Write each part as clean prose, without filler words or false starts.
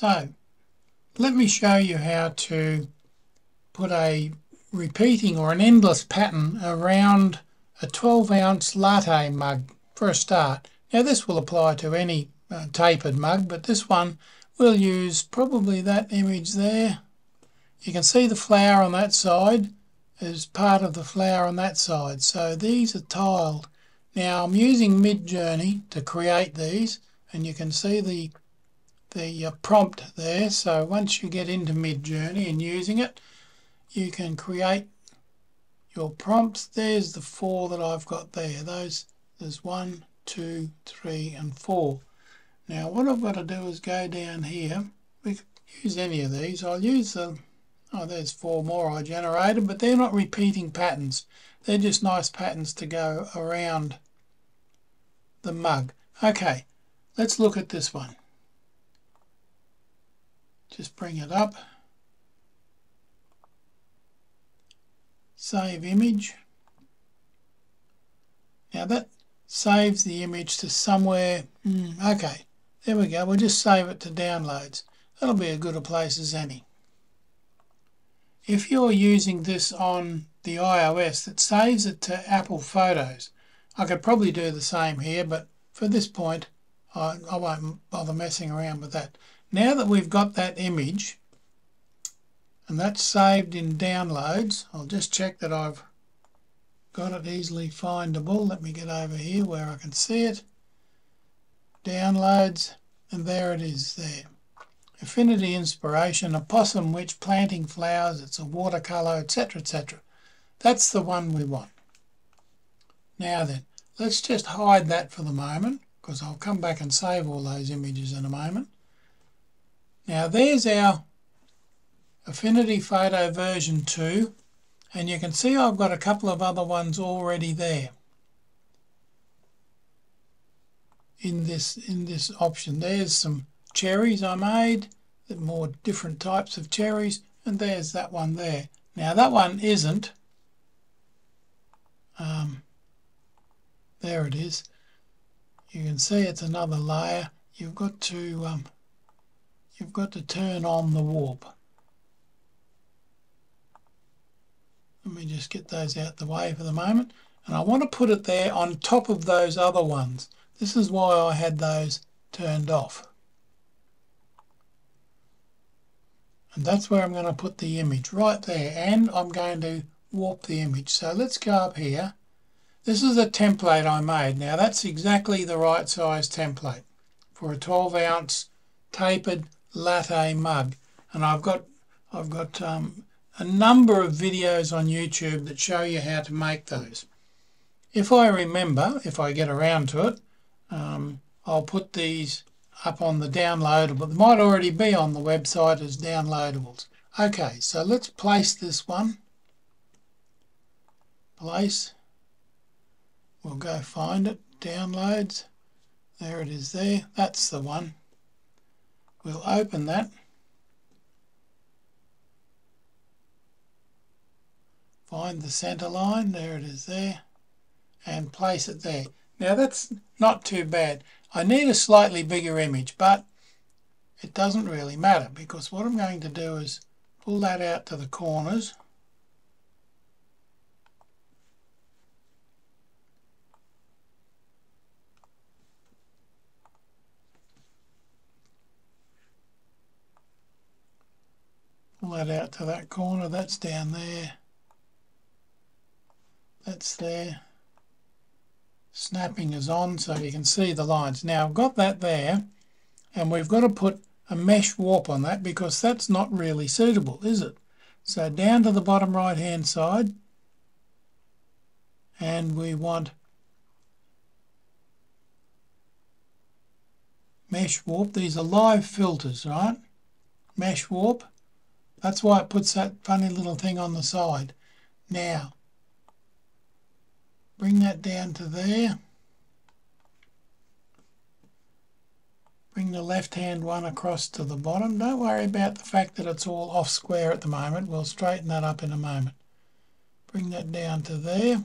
So let me show you how to put a repeating or an endless pattern around a 12-ounce latte mug for a start. Now this will apply to any tapered mug, but this one we'll use probably that image there. You can see the flower on that side is part of the flower on that side, so these are tiled. Now I'm using Midjourney to create these, and you can see the prompt there. So once you get into Midjourney and using it, you can create your prompts. There's the four that I've got there. There's 1, 2, 3 and 4. Now what I've got to do is go down here. We could use any of these. I'll use the, oh, there's 4 more I generated, but they're not repeating patterns. They're just nice patterns to go around the mug. Okay, let's look at this one. Just bring it up. Save image. Now that saves the image to somewhere. Okay, there we go. We'll just save it to downloads. That'll be as good a place as any. If you're using this on the iOS, it saves it to Apple Photos. I could probably do the same here, but for this point, I won't bother messing around with that. Now that we've got that image, and that's saved in downloads, I'll just check that I've got it easily findable. Let me get over here where I can see it. Downloads, and there it is there. Affinity Inspiration, a possum witch planting flowers, it's a watercolour, etc., etc. That's the one we want. Now then, let's just hide that for the moment, because I'll come back and save all those images in a moment. Now there's our Affinity Photo version 2, and you can see I've got a couple of other ones already there in this option. There's some cherries I made, the more different types of cherries, and there's that one there. Now that one isn't, there it is. You can see it's another layer. You've got to turn on the warp. Let me just get those out the way for the moment, and I want to put it there on top of those other ones. This is why I had those turned off. And that's where I'm going to put the image, right there, and I'm going to warp the image. So let's go up here. This is a template I made. Now that's exactly the right size template for a 12-ounce tapered latte mug, and I've got a number of videos on YouTube that show you how to make those. If I remember, if I get around to it, I'll put these up on the downloadable. They might already be on the website as downloadables. Okay, so let's place this one. Place. We'll go find it. Downloads. There it is there. That's the one. We'll open that. Find the center line. There it is there. And place it there. Now that's not too bad. I need a slightly bigger image, but it doesn't really matter, because what I'm going to do is pull that out to the corners. Pull that out to that corner. That's down there. That's there. Snapping is on, so you can see the lines. Now I've got that there, and we've got to put a mesh warp on that, because that's not really suitable, is it? So down to the bottom right hand side, and we want mesh warp. These are live filters, right? Mesh warp. That's why it puts that funny little thing on the side. Now bring that down to there. Bring the left hand one across to the bottom. Don't worry about the fact that it's all off square at the moment. We'll straighten that up in a moment. Bring that down to there.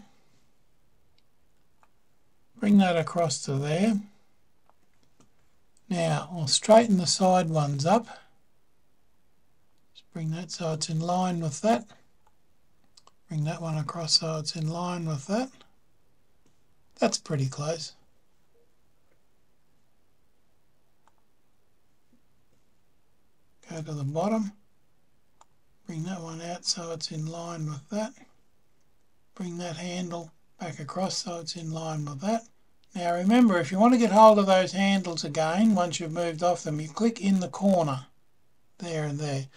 Bring that across to there. Now I'll straighten the side ones up. Just bring that so it's in line with that. Bring that one across so it's in line with that. That's pretty close. Go to the bottom. Bring that one out so it's in line with that. Bring that handle back across so it's in line with that. Now remember, if you want to get hold of those handles again, once you've moved off them, you click in the corner, there and there.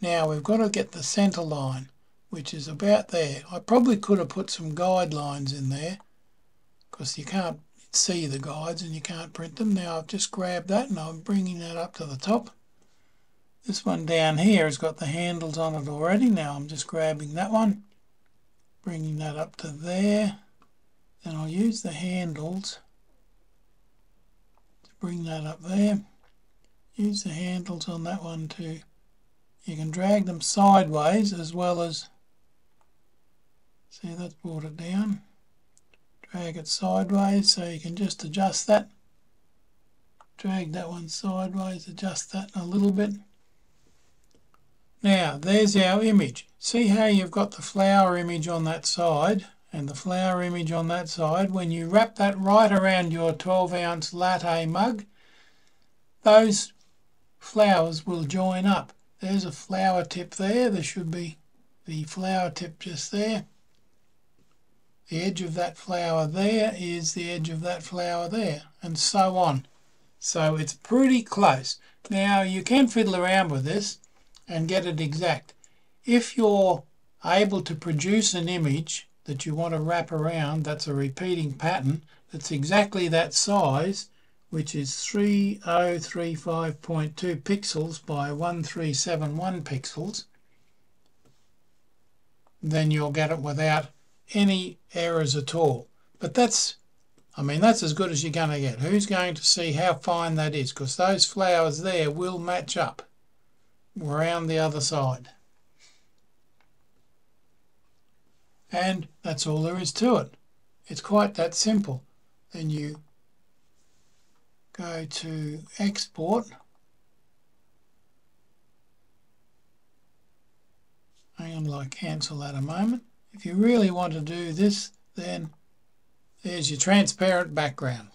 Now we've got to get the centre line, which is about there. I probably could have put some guidelines in there, because you can't see the guides and you can't print them. Now I've just grabbed that and I'm bringing that up to the top. This one down here has got the handles on it already. Now I'm just grabbing that one, bringing that up to there. And I'll use the handles to bring that up there. Use the handles on that one too. You can drag them sideways as well as... See, that's brought it down. Drag it sideways so you can just adjust that. Drag that one sideways, adjust that a little bit. Now, there's our image. See how you've got the flower image on that side and the flower image on that side. When you wrap that right around your 12-ounce latte mug, those flowers will join up. There's a flower tip there. There should be the flower tip just there. The edge of that flower there is the edge of that flower there, and so on. So it's pretty close. Now, you can fiddle around with this and get it exact. If you're able to produce an image that you want to wrap around, that's a repeating pattern, that's exactly that size, which is 3035.2 pixels by 1371 pixels, then you'll get it without any errors at all. But that's, I mean, that's as good as you're going to get. Who's going to see how fine that is? Because those flowers there will match up around the other side. And that's all there is to it. It's quite that simple. Then you go to export. Hang on till I cancel that a moment. If you really want to do this, then there's your transparent background.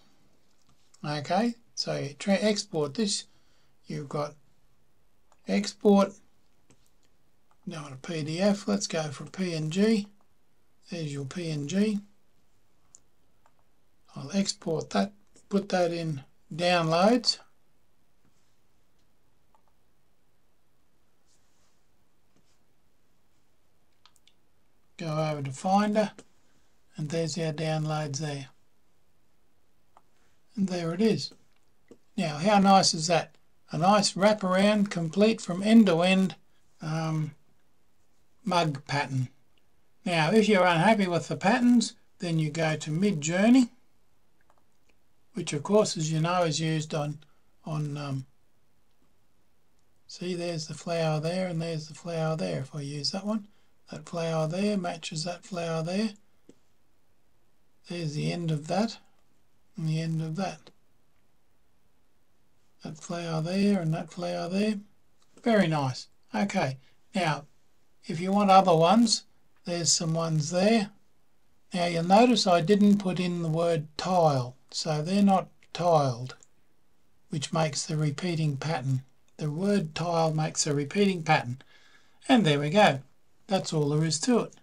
Okay, so you export this. You've got export. Now on a PDF, let's go for PNG. There's your PNG. I'll export that, put that in downloads. Go over to Finder, and there's our downloads there. And there it is. Now, how nice is that? A nice wraparound, complete from end to end mug pattern. Now, if you're unhappy with the patterns, then you go to Midjourney, which of course, as you know, is used on see, there's the flower there and there's the flower there. If I use that one, that flower there matches that flower there. There's the end of that and the end of that. That flower there and that flower there. Very nice. Okay, now, if you want other ones, there's some ones there. Now you'll notice I didn't put in the word tile, so they're not tiled, which makes the repeating pattern. The word tile makes a repeating pattern. And there we go. That's all there is to it.